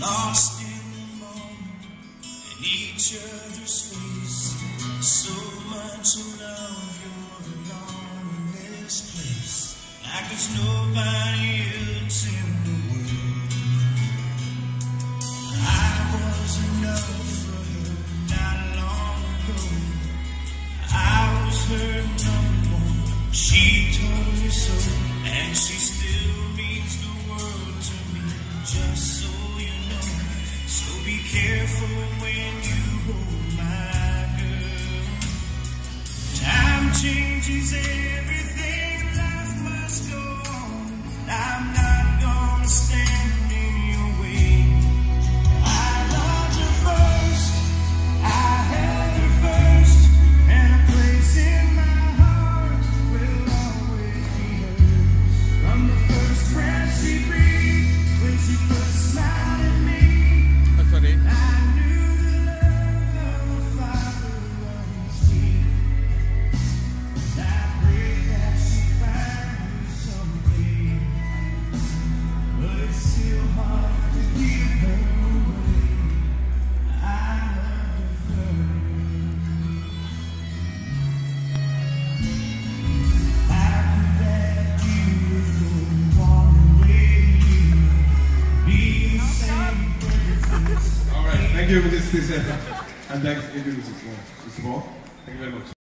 lost in the moment, in each other's face. So much love, you're alone in this place, like there's nobody else in the world. I was enough for her not long ago. I was her number one, she told me so, and she still means the world to me, just so you know. So be careful when you hold my girl. Time changes everything, life must go on. I'm not gonna stand in your way. I loved her first, I had her first, and a place in my heart will always be hers. From the first breath she breathed, when she first smiled at me, I knew the love of a father runs deep. And I pray that she finds you someday, but it's still hard to give her away. I loved her first. I could that beautiful one with you, be the same person. All right, thank you for this session. And thanks, Mr. Ball. Thank you very much.